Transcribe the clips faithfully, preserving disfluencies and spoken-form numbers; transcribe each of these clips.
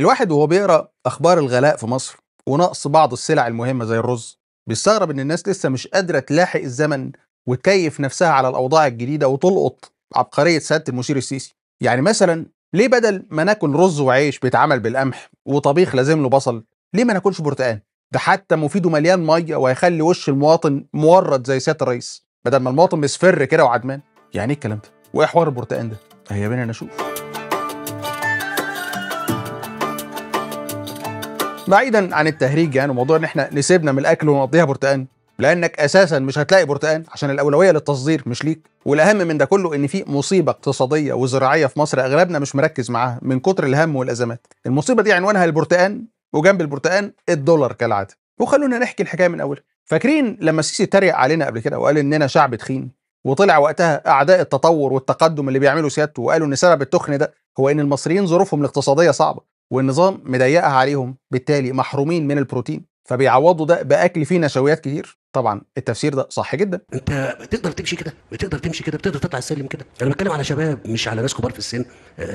الواحد وهو بيقرا اخبار الغلاء في مصر ونقص بعض السلع المهمه زي الرز بيستغرب ان الناس لسه مش قادره تلاحق الزمن وتكيف نفسها على الاوضاع الجديده وتلقط عبقريه سياده المشير السيسي. يعني مثلا ليه بدل ما ناكل رز وعيش بيتعمل بالقمح وطبيخ لازم له بصل، ليه ما ناكلش برتقان؟ ده حتى مفيده مليان ميه وهيخلي وش المواطن مورد زي سياده الرئيس، بدل ما المواطن مسفر كده وعدمان. يعني ايه الكلام ده؟ وايه حوار البرتقان ده؟ هيا بينا نشوف. بعيدا عن التهريج، يعني وموضوع ان احنا نسيبنا من الاكل ونقضيها برتقان، لانك اساسا مش هتلاقي برتقان عشان الاولويه للتصدير مش ليك. والاهم من ده كله ان في مصيبه اقتصاديه وزراعيه في مصر اغلبنا مش مركز معاها من كتر الهم والازمات. المصيبه دي عنوانها البرتقان، وجنب البرتقان الدولار كالعاده. وخلونا نحكي الحكايه من اولها. فاكرين لما السيسي اتريق علينا قبل كده وقال اننا شعب تخين، وطلع وقتها اعداء التطور والتقدم اللي بيعملوا سيادته وقالوا ان سبب التخن ده هو ان المصريين ظروفهم الاقتصاديه صعبه والنظام مضيقها عليهم، بالتالي محرومين من البروتين فبيعوضوا ده باكل فيه نشويات كتير. طبعا التفسير ده صح جدا، انت بتقدر تمشي كده، بتقدر تمشي كده، بتقدر تطلع السلم كده. انا بتكلم على شباب مش على ناس كبار في السن،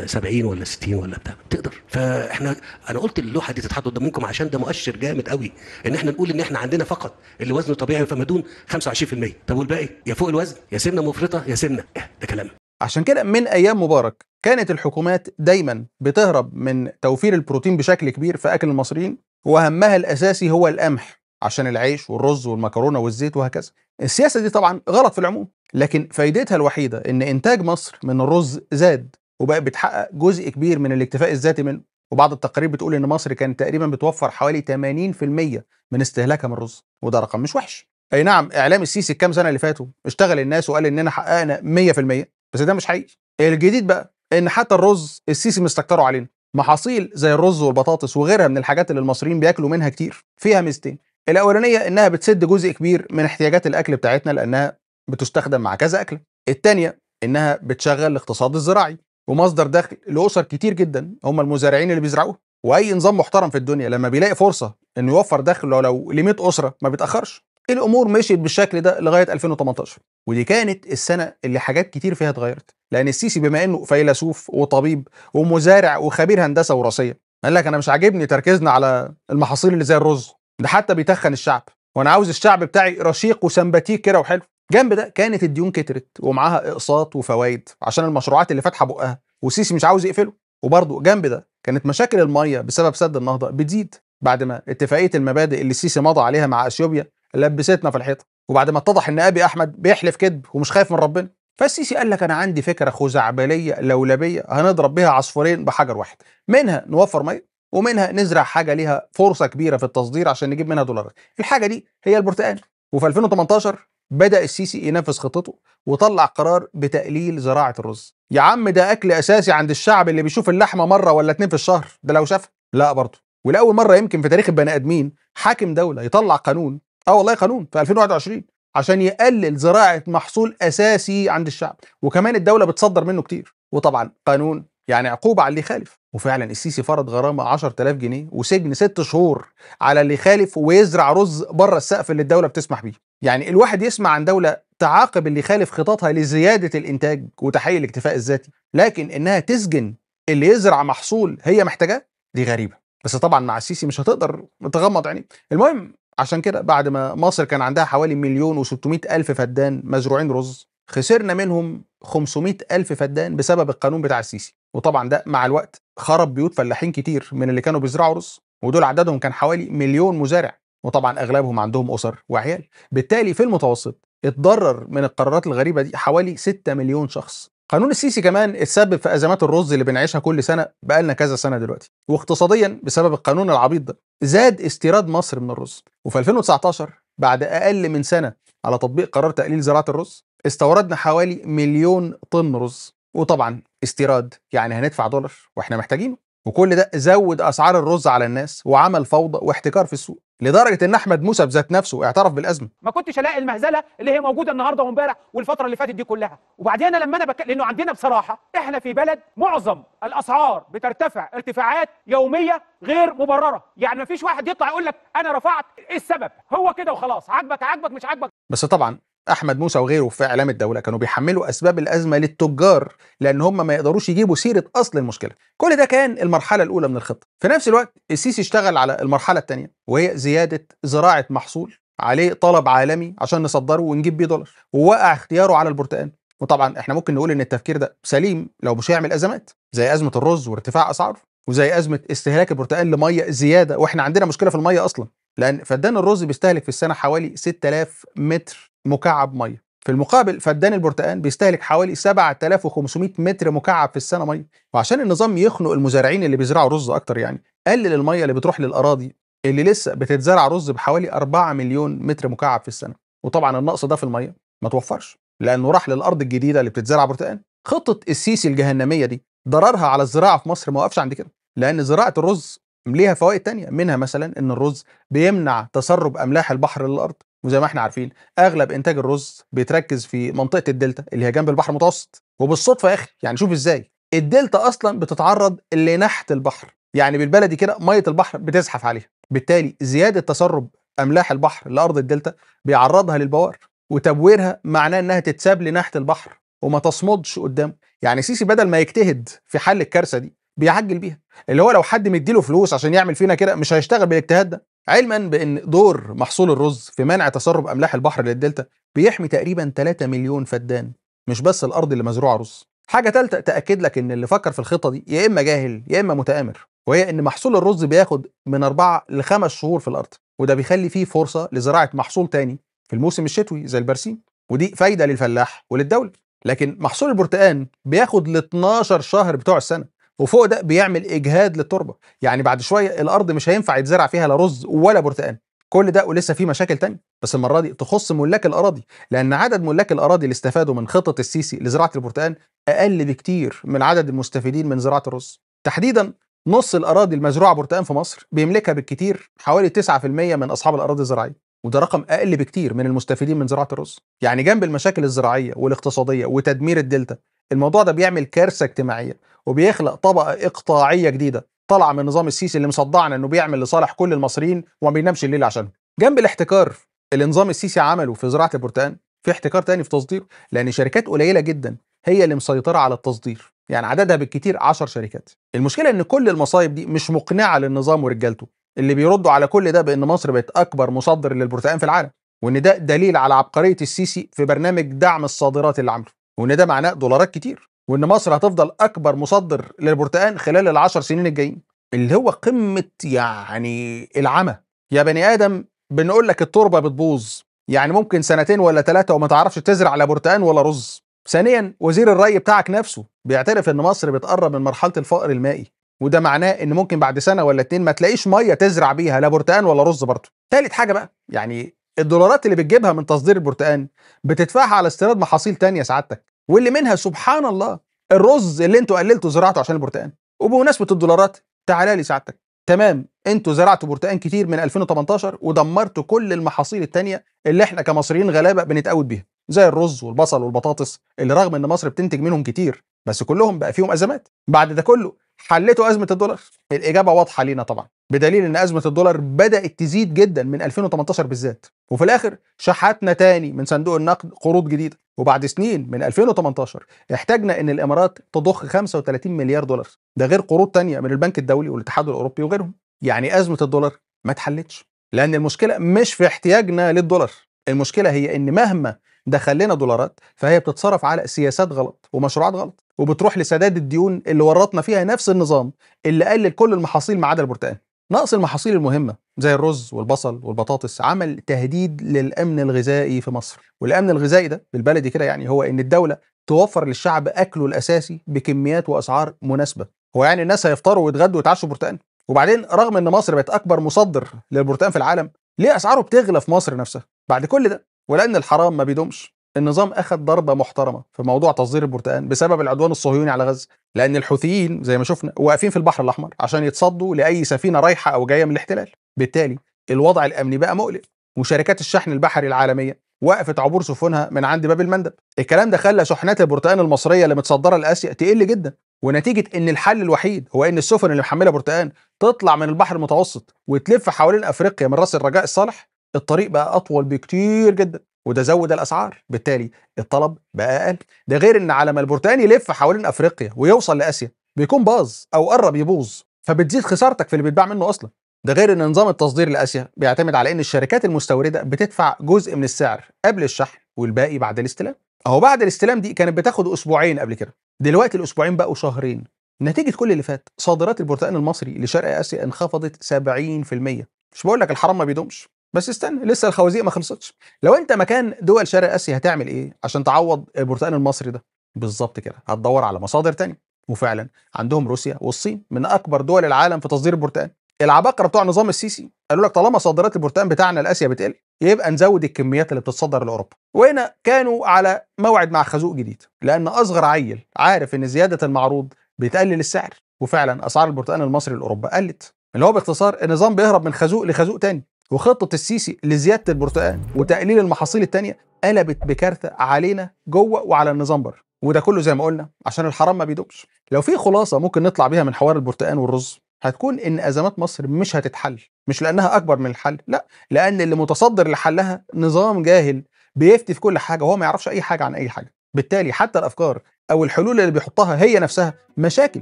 سبعين ولا ستين ولا بتاع تقدر. فاحنا انا قلت اللوحه دي تتحط قدامكم عشان ده مؤشر جامد قوي ان احنا نقول ان احنا عندنا فقط اللي وزنه طبيعي فما دون خمسة وعشرين بالمية. طب والباقي يا فوق الوزن يا سمنه مفرطه يا سمنه. ده كلام. عشان كده من ايام مبارك كانت الحكومات دايما بتهرب من توفير البروتين بشكل كبير في اكل المصريين، وهمها الاساسي هو القمح عشان العيش والرز والمكرونه والزيت وهكذا. السياسه دي طبعا غلط في العموم، لكن فايدتها الوحيده ان انتاج مصر من الرز زاد وبقى بتحقق جزء كبير من الاكتفاء الذاتي منه. وبعض التقارير بتقول ان مصر كانت تقريبا بتوفر حوالي ثمانين بالمية من استهلاكها من الرز، وده رقم مش وحش. اي نعم اعلام السيسي الكام سنه اللي فاتوا اشتغل الناس وقال اننا حققنا مية بالمية، بس ده مش حقيقي. الجديد بقى ان حتى الرز السيسي مستكتره علينا. محاصيل زي الرز والبطاطس وغيرها من الحاجات اللي المصريين بياكلوا منها كتير فيها ميزتين. الاولانيه انها بتسد جزء كبير من احتياجات الاكل بتاعتنا لانها بتستخدم مع كذا اكله. الثانيه انها بتشغل الاقتصاد الزراعي ومصدر دخل لاسر كتير جدا هم المزارعين اللي بيزرعوه. واي نظام محترم في الدنيا لما بيلاقي فرصه انه يوفر دخل لو ل مية اسره ما بيتاخرش. الامور مشيت بالشكل ده لغايه ألفين وتمنتاشر، ودي كانت السنه اللي حاجات كتير فيها اتغيرت، لان السيسي بما انه فيلسوف وطبيب ومزارع وخبير هندسه وراثيه قال لك انا مش عاجبني تركيزنا على المحاصيل اللي زي الرز ده، حتى بيتخن الشعب، وانا عاوز الشعب بتاعي رشيق وسمباتيك كده وحلو. جنب ده كانت الديون كترت ومعاها اقساط وفوايد عشان المشروعات اللي فاتحه بقها والسيسي مش عاوز يقفله. وبرضه جنب ده كانت مشاكل الميه بسبب سد النهضه بتزيد بعد ما اتفاقيه المبادئ اللي السيسي مضى عليها مع اثيوبيا لبستنا في الحيطه، وبعد ما اتضح ان ابي احمد بيحلف كذب ومش خايف من ربنا. فالسيسي قال لك انا عندي فكره خزعبليه لولبيه هنضرب بيها عصفورين بحجر واحد، منها نوفر ميه ومنها نزرع حاجه ليها فرصه كبيره في التصدير عشان نجيب منها دولارات. الحاجه دي هي البرتقال. وفي ألفين وتمنتاشر بدا السيسي ينفذ خطته وطلع قرار بتقليل زراعه الرز. يا عم ده اكل اساسي عند الشعب اللي بيشوف اللحمه مره ولا اتنين في الشهر، ده لو شافها. لا برضه، ولاول مره يمكن في تاريخ البني ادمين حاكم دوله يطلع قانون، اه والله قانون في ألفين وواحد وعشرين عشان يقلل زراعه محصول اساسي عند الشعب، وكمان الدوله بتصدر منه كتير. وطبعا قانون يعني عقوبه على اللي يخالف، وفعلا السيسي فرض غرامه عشرة آلاف جنيه وسجن ست شهور على اللي يخالف ويزرع رز بره السقف اللي الدوله بتسمح بيه. يعني الواحد يسمع عن دوله تعاقب اللي يخالف خططها لزياده الانتاج وتحقيق الاكتفاء الذاتي، لكن انها تسجن اللي يزرع محصول هي محتاجاه دي غريبه. بس طبعا مع السيسي مش هتقدر تغمض عينيك. المهم عشان كده بعد ما مصر كان عندها حوالي مليون وستمائة ألف فدان مزروعين رز، خسرنا منهم خمسمائة ألف فدان بسبب القانون بتاع السيسي. وطبعا ده مع الوقت خرب بيوت فلاحين كتير من اللي كانوا بيزرعوا رز، ودول عددهم كان حوالي مليون مزارع، وطبعا أغلبهم عندهم أسر وعيال. بالتالي في المتوسط اتضرر من القرارات الغريبة دي حوالي ستة مليون شخص. قانون السيسي كمان اتسبب في ازمات الرز اللي بنعيشها كل سنه بقالنا كذا سنه دلوقتي. واقتصاديا بسبب القانون العبيط ده زاد استيراد مصر من الرز. وفي ألفين وتسعتاشر بعد اقل من سنه على تطبيق قرار تقليل زراعه الرز استوردنا حوالي مليون طن رز، وطبعا استيراد يعني هندفع دولار واحنا محتاجينه. وكل ده زود اسعار الرز على الناس وعمل فوضى واحتكار في السوق، لدرجه ان احمد موسى بذات نفسه اعترف بالازمه. ما كنتش الاقي المهزله اللي هي موجوده النهارده وامبارح والفتره اللي فاتت دي كلها. وبعدين لما انا بك... لانه عندنا بصراحه احنا في بلد معظم الاسعار بترتفع ارتفاعات يوميه غير مبرره، يعني ما فيش واحد يطلع يقول لك انا رفعت، ايه السبب؟ هو كده وخلاص، عاجبك عاجبك مش عاجبك. بس طبعا احمد موسى وغيره في اعلام الدوله كانوا بيحملوا اسباب الازمه للتجار لان هم ما يقدروش يجيبوا سيره اصل المشكله. كل ده كان المرحله الاولى من الخطه. في نفس الوقت السيسي اشتغل على المرحله الثانيه وهي زياده زراعه محصول عليه طلب عالمي عشان نصدره ونجيب بيه دولار، ووقع اختياره على البرتقال. وطبعا احنا ممكن نقول ان التفكير ده سليم لو مش هيعمل ازمات زي ازمه الرز وارتفاع اسعاره، وزي ازمه استهلاك البرتقال لميه زياده، واحنا عندنا مشكله في الميه اصلا، لان فدان الرز بيستهلك في السنه حوالي ستة آلاف متر مكعب ميه. في المقابل فدان البرتقال بيستهلك حوالي سبعة آلاف وخمسمائة متر مكعب في السنه ميه. وعشان النظام يخنق المزارعين اللي بيزرعوا رز اكتر، يعني قلل الميه اللي بتروح للاراضي اللي لسه بتتزرع رز بحوالي أربعة مليون متر مكعب في السنه. وطبعا النقص ده في الميه ما توفرش لانه راح للارض الجديده اللي بتتزرع برتقال. خطه السيسي الجهنميه دي ضررها على الزراعه في مصر ما وقفش عند كده، لان زراعه الرز ليها فوائد تانية، منها مثلا ان الرز بيمنع تسرب املاح البحر للارض، وزي ما احنا عارفين اغلب انتاج الرز بيتركز في منطقه الدلتا اللي هي جنب البحر المتوسط. وبالصدفه يا اخي، يعني شوف ازاي الدلتا اصلا بتتعرض لنحت البحر، يعني بالبلدي كده ميه البحر بتزحف عليها، بالتالي زياده تسرب املاح البحر لارض الدلتا بيعرضها للبوار، وتبويرها معناه انها تتساب لنحت البحر وما تصمدش قدامه. يعني سيسي بدل ما يجتهد في حل الكارثه دي بيعجل بيها، اللي هو لو حد مديله فلوس عشان يعمل فينا كده مش هيشتغل بالاجتهاد ده، علما بان دور محصول الرز في منع تسرب املاح البحر للدلتا بيحمي تقريبا ثلاثة مليون فدان، مش بس الارض اللي مزروعه رز. حاجه ثالثه تاكد لك ان اللي فكر في الخطه دي يا اما جاهل يا اما متآمر، وهي ان محصول الرز بياخد من أربعة لخمس شهور في الارض، وده بيخلي فيه فرصه لزراعه محصول ثاني في الموسم الشتوي زي البرسيم، ودي فايده للفلاح وللدوله. لكن محصول البرتقان بياخد ل اتناشر شهر بتوع السنه، وفوق ده بيعمل اجهاد للتربه، يعني بعد شويه الارض مش هينفع يتزرع فيها لا رز ولا برتقان. كل ده ولسه في مشاكل تانية، بس المره دي تخص ملاك الاراضي، لان عدد ملاك الاراضي اللي استفادوا من خطه السيسي لزراعه البرتقان اقل بكتير من عدد المستفيدين من زراعه الرز. تحديدا نص الاراضي المزروعه برتقان في مصر بيملكها بالكتير حوالي تسعة في المية من اصحاب الاراضي الزراعيه، وده رقم اقل بكتير من المستفيدين من زراعه الرز. يعني جنب المشاكل الزراعيه والاقتصاديه وتدمير الدلتا، الموضوع ده بيعمل كارثه اجتماعيه وبيخلق طبقه اقطاعيه جديده طالعه من نظام السيسي اللي مصدعنا انه بيعمل لصالح كل المصريين وما بينامش الليل عشانهم. جنب الاحتكار اللي نظام السيسي عمله في زراعه البرتقان، في احتكار تاني في تصديره، لان شركات قليله جدا هي اللي مسيطره على التصدير، يعني عددها بالكتير عشر شركات. المشكله ان كل المصايب دي مش مقنعه للنظام ورجالته، اللي بيردوا على كل ده بان مصر بقت اكبر مصدر للبرتقان في العالم، وان ده دليل على عبقريه السيسي في برنامج دعم الصادرات اللي عمله، وان ده معناه دولارات كتير، وان مصر هتفضل اكبر مصدر للبرتقان خلال العشر سنين الجايين، اللي هو قمه يعني العمى. يا بني ادم بنقول لك التربه بتبوظ، يعني ممكن سنتين ولا ثلاثه وما تعرفش تزرع لا برتقان ولا رز. ثانيا وزير الري بتاعك نفسه بيعترف ان مصر بتقرب من مرحله الفقر المائي، وده معناه ان ممكن بعد سنه ولا اتنين ما تلاقيش ميه تزرع بيها لا برتقان ولا رز برضه. ثالث حاجه بقى، يعني الدولارات اللي بتجيبها من تصدير البرتقان بتدفعها على استيراد محاصيل تانية سعادتك، واللي منها سبحان الله الرز اللي انتوا قللتوا زراعته عشان البرتقان. وبمناسبه الدولارات، تعالى لي سعادتك، تمام انتوا زرعتوا برتقان كتير من ألفين وتمنتاشر ودمرتوا كل المحاصيل التانية اللي احنا كمصريين غلابه بنتقود بيها، زي الرز والبصل والبطاطس اللي رغم ان مصر بتنتج منهم كتير بس كلهم بقى فيهم ازمات. بعد ده كله حلتوا ازمه الدولار؟ الاجابه واضحه لينا طبعا، بدليل ان ازمه الدولار بدات تزيد جدا من ألفين وتمنتاشر بالذات، وفي الاخر شحاتنا تاني من صندوق النقد قروض جديده، وبعد سنين من ألفين وتمنتاشر احتاجنا ان الامارات تضخ خمسة وثلاثين مليار دولار، ده غير قروض تانيه من البنك الدولي والاتحاد الاوروبي وغيرهم. يعني ازمه الدولار ما اتحلتش، لان المشكله مش في احتياجنا للدولار، المشكله هي ان مهما دخل لنا دولارات فهي بتتصرف على سياسات غلط ومشروعات غلط، وبتروح لسداد الديون اللي ورطنا فيها نفس النظام اللي قلل كل المحاصيل ما عدا البرتقال. نقص المحاصيل المهمه زي الرز والبصل والبطاطس عمل تهديد للامن الغذائي في مصر، والامن الغذائي ده بالبلدي كده يعني هو ان الدوله توفر للشعب اكله الاساسي بكميات واسعار مناسبه. هو يعني الناس هيفطروا ويتغدوا ويتعشوا برتقال؟ وبعدين رغم ان مصر بقت اكبر مصدر للبرتقال في العالم، ليه اسعاره بتغلى في مصر نفسها بعد كل ده؟ ولان الحرام ما بيدومش، النظام اخد ضربه محترمه في موضوع تصدير البرتقان بسبب العدوان الصهيوني على غزه، لان الحوثيين زي ما شفنا واقفين في البحر الاحمر عشان يتصدوا لاي سفينه رايحه او جايه من الاحتلال، بالتالي الوضع الامني بقى مقلق، وشركات الشحن البحري العالميه وقفت عبور سفنها من عند باب المندب. الكلام ده خلى شحنات البرتقان المصريه اللي متصدره لاسيا تقل جدا، ونتيجه ان الحل الوحيد هو ان السفن اللي محمله برتقان تطلع من البحر المتوسط وتلف حوالين افريقيا من راس الرجاء الصالح. الطريق بقى اطول بكتير جدا، وده زود الاسعار، بالتالي الطلب بقى اقل. ده غير ان على ما البرتقال يلف حوالين افريقيا ويوصل لاسيا بيكون باظ او قرب يبوظ، فبتزيد خسارتك في اللي بيتباع منه اصلا. ده غير ان نظام التصدير لاسيا بيعتمد على ان الشركات المستورده بتدفع جزء من السعر قبل الشحن والباقي بعد الاستلام. اهو بعد الاستلام دي كانت بتاخد اسبوعين قبل كده، دلوقتي الاسبوعين بقوا شهرين. نتيجه كل اللي فات صادرات البرتقال المصري لشرق اسيا انخفضت سبعين في المية. مش بقول لك الحرام ما بيدومش، بس استنى لسه الخوازيق ما خلصتش. لو انت مكان دول شرق اسيا هتعمل ايه عشان تعوض البرتقال المصري ده؟ بالظبط كده هتدور على مصادر تانية، وفعلا عندهم روسيا والصين من اكبر دول العالم في تصدير البرتقال. العباقره بتوع نظام السيسي قالوا لك طالما صادرات البرتقال بتاعنا لاسيا بتقل يبقى نزود الكميات اللي بتتصدر لاوروبا. وهنا كانوا على موعد مع خازوق جديد، لان اصغر عيل عارف ان زياده المعروض بتقلل السعر، وفعلا اسعار البرتقال المصري لاوروبا قلت. اللي هو باختصار النظام بيهرب من خازوق لخازوق تاني، وخطه السيسي لزياده البرتقال وتقليل المحاصيل التانيه قلبت بكارثه علينا جوه وعلى النظام بره. وده كله زي ما قلنا عشان الحرام ما بيدومش. لو في خلاصه ممكن نطلع بيها من حوار البرتقال والرز هتكون ان ازمات مصر مش هتتحل، مش لانها اكبر من الحل، لا، لان اللي متصدر لحلها نظام جاهل بيفتي في كل حاجه وهو ما يعرفش اي حاجه عن اي حاجه. بالتالي حتى الافكار او الحلول اللي بيحطها هي نفسها مشاكل،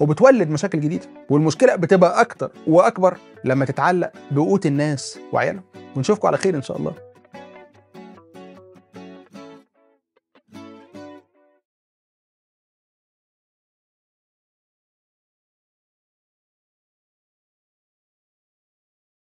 وبتولد مشاكل جديده، والمشكله بتبقى اكتر واكبر لما تتعلق بقوت الناس وعيالهم. ونشوفكم على خير ان شاء الله.